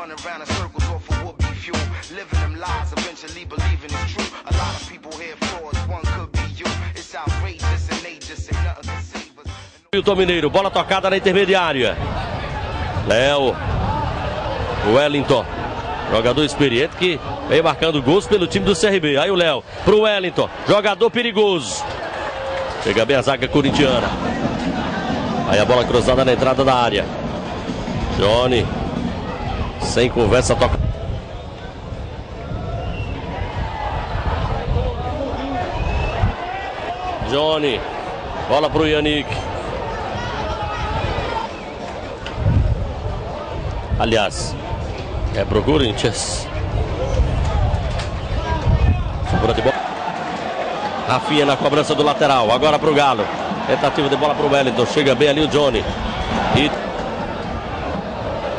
run around in circles off of would-be fuel, living them lies, eventually believing it's true. A lot of people here for us, one could be you. It's outrageous and they just ain't nothing to save us. Milton Mineiro, bola tocada na intermediária. Léo Wellington, jogador experiente que vem marcando gols pelo time do CRB. Aí o Léo pro Wellington, jogador perigoso. Chega bem a zaga corintiana. Aí a bola cruzada na entrada da área. Johnny, sem conversa, toca. Johnny, bola pro Yannick. Aliás, é pro Corinthians. Segura de bola. Rafinha na cobrança do lateral, agora pro Galo. Tentativa de bola pro Wellington, chega bem ali o Johnny. E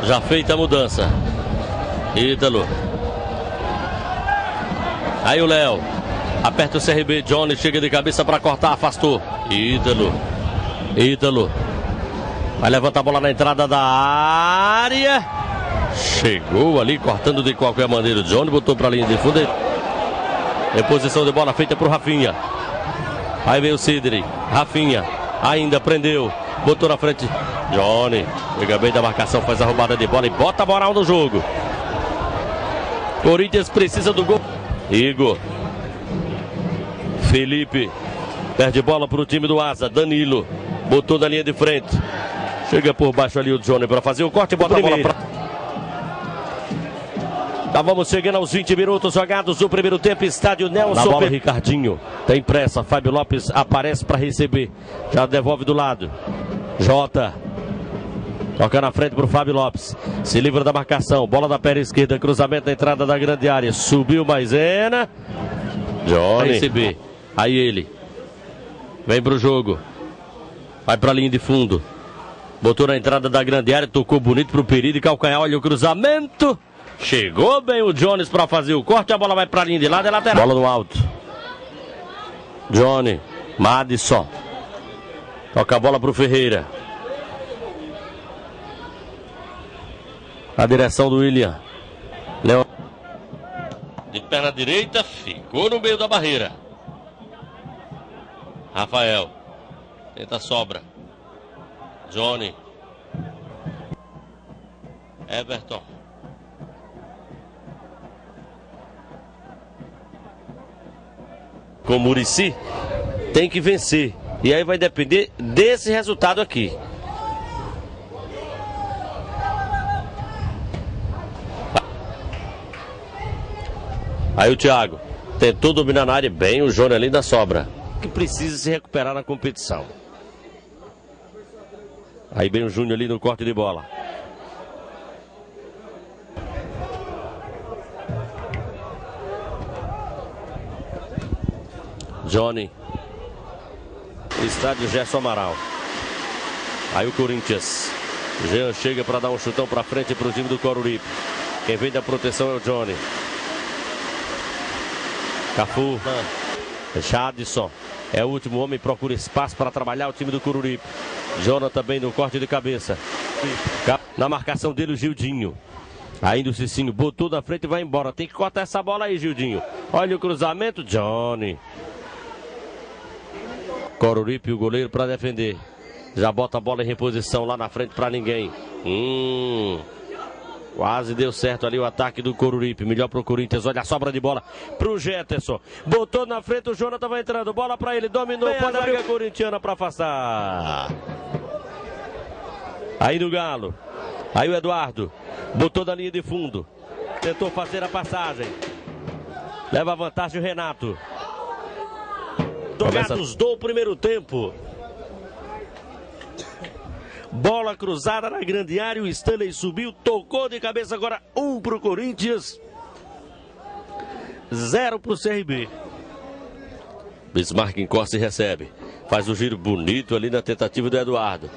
já feita a mudança. Ítalo. Aí o Léo. Aperta o CRB, Johnny chega de cabeça pra cortar, afastou. Ítalo. Ítalo. Vai levantar a bola na entrada da área. Chegou ali, cortando de qualquer maneira o Johnny, botou pra linha de fundo. Reposição de bola feita pro Rafinha. Aí veio o Sidney. Rafinha ainda prendeu. Botou na frente. Johnny. Chega bem da marcação, faz a roubada de bola e bota a moral no jogo. Corinthians precisa do gol. Igor. Felipe. Perde bola pro time do Asa. Danilo. Botou na linha de frente. Chega por baixo ali o Johnny para fazer o corte e bota a bola pra... Tá, vamos chegando aos 20 minutos jogados do primeiro tempo, estádio Nelson. Na bola, Ricardinho, tem pressa, Fábio Lopes aparece para receber, já devolve do lado, Jota, toca na frente pro Fábio Lopes, se livra da marcação, bola da perna esquerda, cruzamento na entrada da grande área, subiu Maisena, Johnny, receber, aí ele, vem pro jogo, vai pra linha de fundo, botou na entrada da grande área, tocou bonito pro Peri de calcanhar, olha o cruzamento. Chegou bem o Jones para fazer o corte. A bola vai para a linha de lado, é lateral. Bola no alto. Johnny, Madison. Toca a bola para o Ferreira. A direção do William. Leon. De perna direita, ficou no meio da barreira. Rafael. Tenta a sobra. Johnny. Everton. Com o Muricy, tem que vencer. E aí vai depender desse resultado aqui. Aí o Thiago tentou dominar na área bem, o Johnny ali da sobra. Que precisa se recuperar na competição. Aí bem o Júnior ali no corte de bola. Johnny, estádio Gerson Amaral. Aí o Corinthians, Jean chega para dar um chutão para frente para o time do Coruripe. Quem vem da proteção é o Johnny. Cafu, Jadson é o último homem, procura espaço para trabalhar o time do Coruripe. Jonathan também no corte de cabeça. Na marcação dele o Gildinho. Ainda o Cicinho botou na frente e vai embora. Tem que cortar essa bola aí, Gildinho. Olha o cruzamento, Johnny. Coruripe, o goleiro para defender. Já bota a bola em reposição lá na frente para ninguém. Quase deu certo ali o ataque do Coruripe. Melhor pro Corinthians. Olha a sobra de bola pro Jetterson. Botou na frente, o Jonathan vai entrando. Bola para ele, dominou. Pode abrir a corintiana para afastar. Aí do Galo. Aí o Eduardo. Botou da linha de fundo. Tentou fazer a passagem. Leva a vantagem o Renato. Jogados do primeiro tempo. Bola cruzada na grande área. O Stanley subiu, tocou de cabeça. Agora 1 para o Corinthians, 0 para o CRB. Bismarck encosta e recebe. Faz um giro bonito ali na tentativa do Eduardo.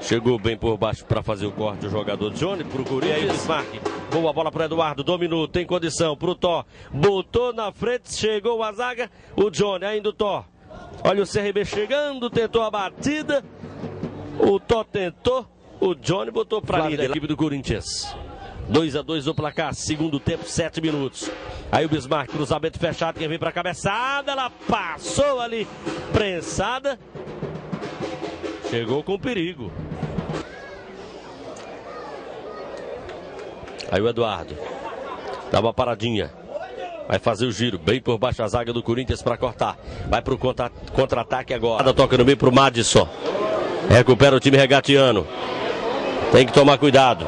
Chegou bem por baixo para fazer o corte o jogador Johnny pro Corinthians. Aí o Bismarck, boa bola para Eduardo, dominou, tem condição pro Thor, botou na frente, chegou a zaga, o Johnny, ainda o Thor. Olha o CRB chegando, tentou a batida, o Thor tentou, o Johnny botou para a equipe do Corinthians. 2-2 no placar, segundo tempo, 7 minutos. Aí o Bismarck, cruzamento fechado, quem vem pra cabeçada, ela passou ali, prensada. Chegou com perigo. Aí o Eduardo dá uma paradinha. Vai fazer o giro, bem por baixo a zaga do Corinthians para cortar. Vai pro contra-ataque agora. Toca no meio pro Madison. Recupera o time regatiano. Tem que tomar cuidado.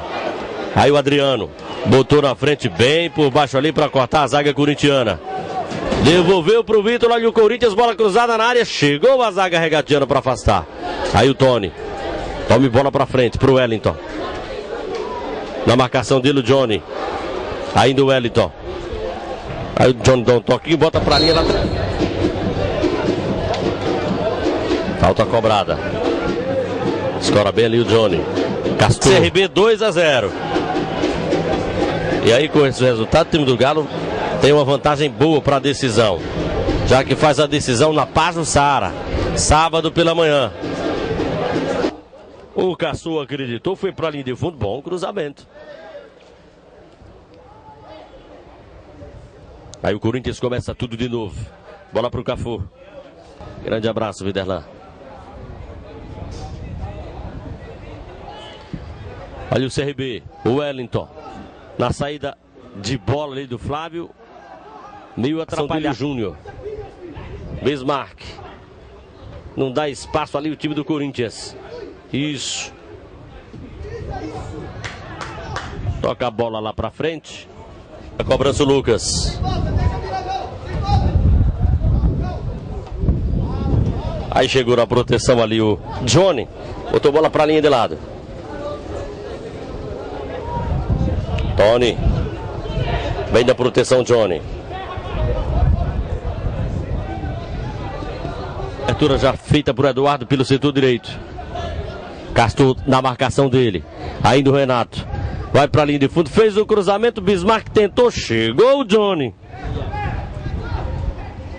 Aí o Adriano botou na frente, bem por baixo ali para cortar a zaga corintiana. Devolveu pro Vitor, olha o Corinthians, bola cruzada na área. Chegou a zaga regatiana para afastar. Aí o Tony. Tome bola para frente pro Wellington. Na marcação dele o Johnny. Ainda o Wellington. Aí o Johnny dá um toquinho, bota pra linha lá atrás. Falta cobrada. Escora bem ali o Johnny. Castor. CRB 2-0. E aí com esse resultado o time do Galo tem uma vantagem boa pra decisão. Já que faz a decisão na Paz do Saara. Sábado pela manhã. O Caçu acreditou, foi pra linha de fundo. Bom cruzamento. Aí o Corinthians começa tudo de novo. Bola pro Cafu. Grande abraço, Viderlan. Olha o CRB, o Wellington. Na saída de bola ali do Flávio. Meio atrapalhado. Júnior. Bismarck. Não dá espaço ali o time do Corinthians. Isso. Toca a bola lá pra frente. A cobrança o Lucas. Aí chegou na proteção ali o Johnny. Botou bola pra linha de lado. Tony. Vem da proteção Johnny. Abertura já feita por Eduardo pelo setor direito. Castor na marcação dele. Ainda o Renato. Vai pra linha de fundo. Fez o cruzamento. Bismarck tentou. Chegou o Johnny.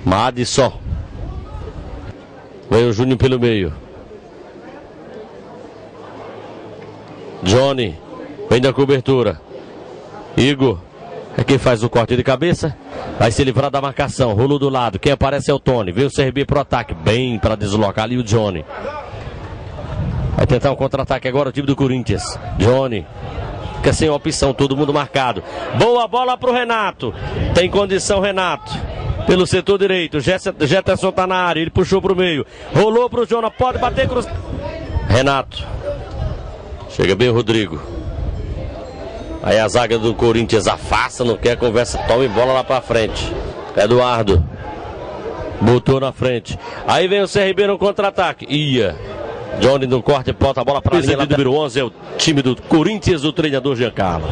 Madison. Veio o Júnior pelo meio. Johnny. Vem da cobertura. Igor. É quem faz o corte de cabeça. Vai se livrar da marcação. Rolou do lado. Quem aparece é o Tony. Veio o CRB pro ataque. Bem pra deslocar ali o Johnny. Vai tentar um contra-ataque agora o time do Corinthians. Johnny. Fica sem opção. Todo mundo marcado. Boa bola pro Renato. Tem condição, Renato. Pelo setor direito, Jetterson tá na área, ele puxou pro meio, rolou pro Jonas, pode bater, cruz. Renato, chega bem o Rodrigo. Aí a zaga do Corinthians afasta, não quer conversa, toma e bola lá pra frente. Eduardo, botou na frente, aí vem o CRB no contra-ataque, ia. Johnny no corte, bota a bola pra linha lateral. Número 11 é o time do Corinthians, o treinador Giancarlo.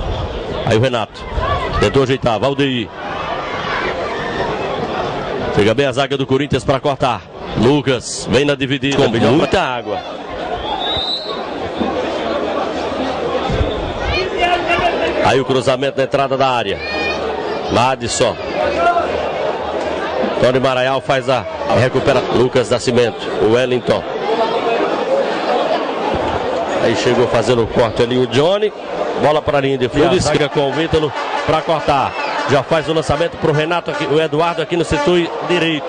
Aí o Renato, tentou ajeitar, Valdeir. Chega bem a zaga do Corinthians para cortar. Lucas vem na dividida. Com muita água. Aí o cruzamento na entrada da área. Madison. Tony Maraial faz a recupera. Lucas Nascimento. O Wellington. Aí chegou fazendo o corte ali o Johnny. Bola para a linha de fundo. Zaga com o Vítalo para cortar. Já faz o lançamento pro Renato, aqui, o Eduardo aqui no setor direito.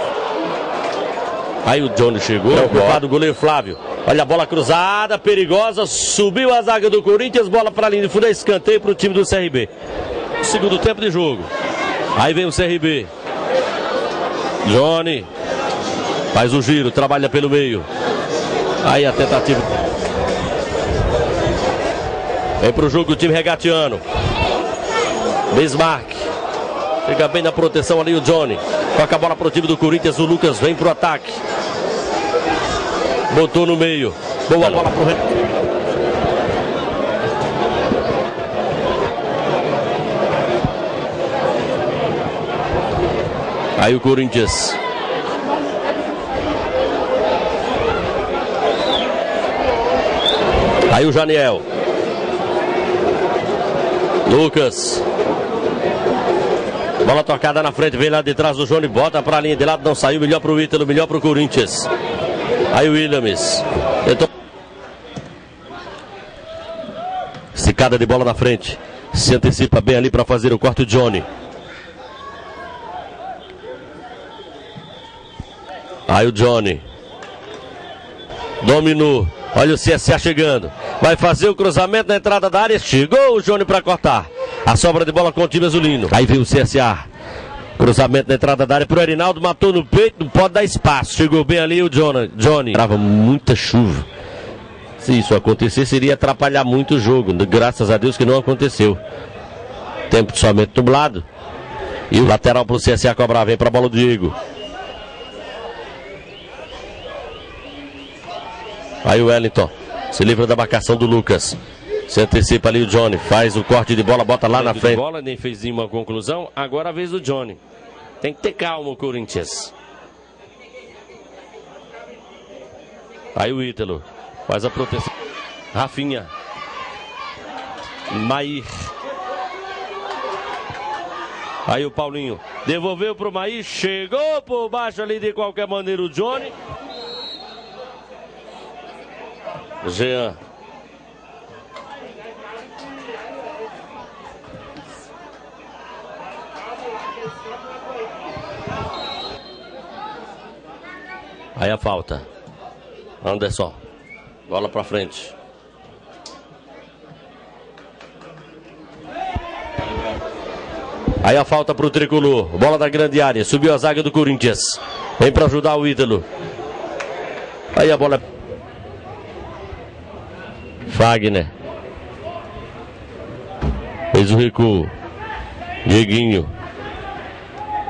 Aí o Johnny chegou, ocupado o goleiro Flávio. Olha a bola cruzada, perigosa, subiu a zaga do Corinthians, bola pra linha de fundo, escanteio pro time do CRB. Segundo tempo de jogo. Aí vem o CRB. Johnny. Faz o giro, trabalha pelo meio. Aí a tentativa. Vem pro jogo o time regatiano. Bismarck. Fica bem na proteção ali o Johnny. Toca a bola pro time do Corinthians. O Lucas vem pro ataque. Botou no meio. Boa bola pro Renato. Aí o Corinthians. Aí o Janiel. Lucas. Bola tocada na frente, vem lá de trás do Johnny, bota pra linha de lado, não saiu, melhor pro Ítalo, melhor pro Corinthians. Aí o Williams. Esticada de bola na frente. Se antecipa bem ali para fazer o corte Johnny. Aí o Johnny dominou. Olha o CSA chegando. Vai fazer o cruzamento na entrada da área. Chegou o Johnny para cortar. A sobra de bola com o time azulino. Aí veio o CSA. Cruzamento na entrada da área para o Erinaldo. Matou no peito. Não pode dar espaço. Chegou bem ali o Johnny. Trava muita chuva. Se isso acontecer, seria atrapalhar muito o jogo. Graças a Deus que não aconteceu. Tempo somente dublado. E o lateral para o CSA cobrar. Vem para a bola o Diego. Aí o Wellington se livra da marcação do Lucas. Se antecipa ali o Johnny. Faz o corte de bola, bota lá na frente. Bola, nem fez nenhuma conclusão. Agora a vez do Johnny. Tem que ter calma o Corinthians. Aí o Ítalo. Faz a proteção. Rafinha. Mair. Aí o Paulinho. Devolveu pro Mair. Chegou por baixo ali de qualquer maneira o Johnny. Jean. Aí a falta. Anderson. Bola pra frente. Aí a falta pro tricolor. Bola da grande área. Subiu a zaga do Corinthians. Vem pra ajudar o Ítalo. Aí a bola. Fagner. Fez o recuo. Dieguinho.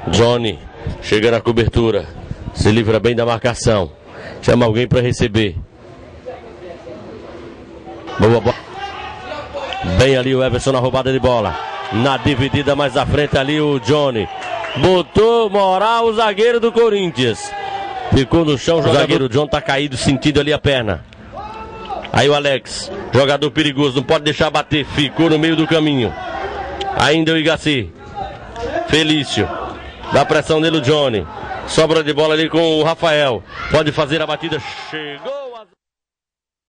Johnny. Chega na cobertura. Se livra bem da marcação. Chama alguém para receber. Boa bola. Bem ali o Everson na roubada de bola. Na dividida mais à frente ali o Johnny. Botou moral o zagueiro do Corinthians. Ficou no chão o zagueiro. O John tá caído, sentindo ali a perna. Aí o Alex, jogador perigoso, não pode deixar bater, ficou no meio do caminho. Ainda o Igaci. Felício. Dá pressão nele o Johnny. Sobra de bola ali com o Rafael. Pode fazer a batida. Chegou.